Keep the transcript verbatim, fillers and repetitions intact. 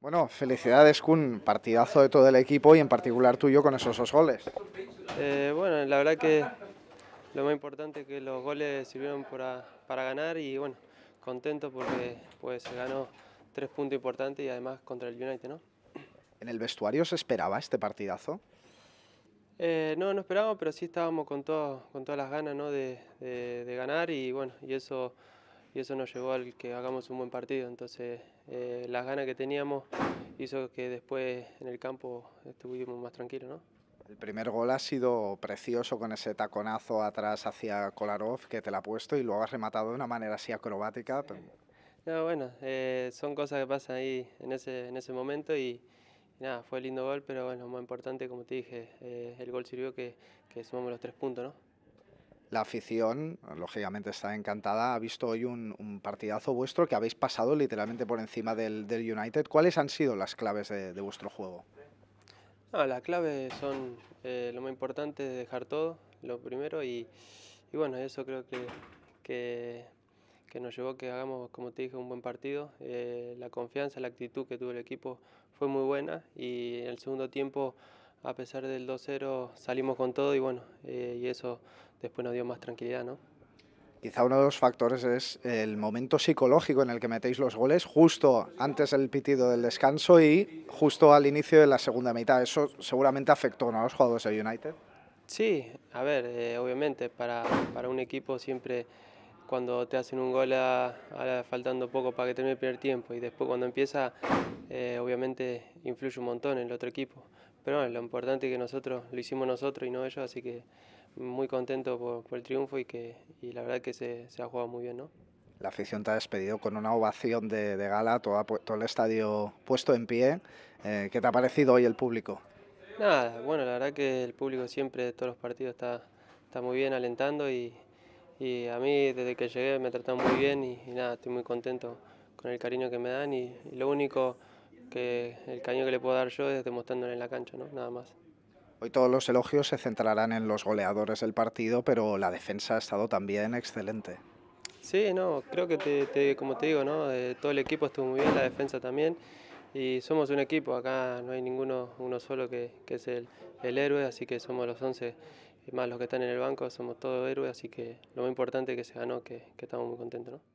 Bueno, felicidades, Kun, partidazo de todo el equipo y en particular tuyo con esos dos goles. Eh, bueno, la verdad que lo más importante es que los goles sirvieron para, para ganar y bueno, contento porque pues se ganó tres puntos importantes y además contra el United, ¿no? ¿En el vestuario se esperaba este partidazo? Eh, no, no esperábamos, pero sí estábamos con, todo, con todas las ganas, ¿no? de, de, de ganar y bueno, y eso, y eso nos llevó al que hagamos un buen partido. Entonces, eh, las ganas que teníamos hizo que después en el campo estuvimos más tranquilos, ¿no? El primer gol ha sido precioso con ese taconazo atrás hacia Kolarov que te la ha puesto y luego has rematado de una manera así acrobática. Pero... No, bueno, eh, son cosas que pasan ahí en ese, en ese momento y... Nada, fue lindo gol, pero bueno, más importante, como te dije, eh, el gol sirvió que, que sumamos los tres puntos, ¿no? La afición, lógicamente, está encantada. Ha visto hoy un, un partidazo vuestro que habéis pasado literalmente por encima del, del United. ¿Cuáles han sido las claves de, de vuestro juego? No, las claves son eh, lo más importante, dejar todo, lo primero, y, y bueno, eso creo que, que, que nos llevó a que hagamos, como te dije, un buen partido. Eh, la confianza, la actitud que tuvo el equipo fue muy buena y en el segundo tiempo, a pesar del dos cero, salimos con todo y bueno, eh, y eso después nos dio más tranquilidad, ¿no? Quizá uno de los factores es el momento psicológico en el que metéis los goles justo antes del pitido del descanso y justo al inicio de la segunda mitad. Eso seguramente afectó, ¿no?, a los jugadores del United. Sí, a ver, eh, obviamente para, para un equipo siempre cuando te hacen un gol a, a, faltando poco para que termine el primer tiempo y después cuando empieza, eh, obviamente influye un montón en el otro equipo. Pero bueno, lo importante es que nosotros lo hicimos nosotros y no ellos, así que muy contento por, por el triunfo y que y la verdad que se, se ha jugado muy bien, ¿no? La afición te ha despedido con una ovación de, de gala, todo, todo el estadio puesto en pie. Eh, ¿Qué te ha parecido hoy el público? Nada, bueno, la verdad que el público siempre de todos los partidos está, está muy bien alentando y... Y a mí, desde que llegué, me tratan muy bien y, y nada, estoy muy contento con el cariño que me dan y, y lo único que el cariño que le puedo dar yo es demostrándole en la cancha, ¿no? Nada más. Hoy todos los elogios se centrarán en los goleadores del partido, pero la defensa ha estado también excelente. Sí, no, creo que, te, te, como te digo, ¿no? Eh, todo el equipo estuvo muy bien, la defensa también. Y somos un equipo, acá no hay ninguno uno solo que, que es el, el héroe, así que somos los once más los que están en el banco, somos todos héroes, así que lo más importante es que se ganó, que, que estamos muy contentos, ¿no?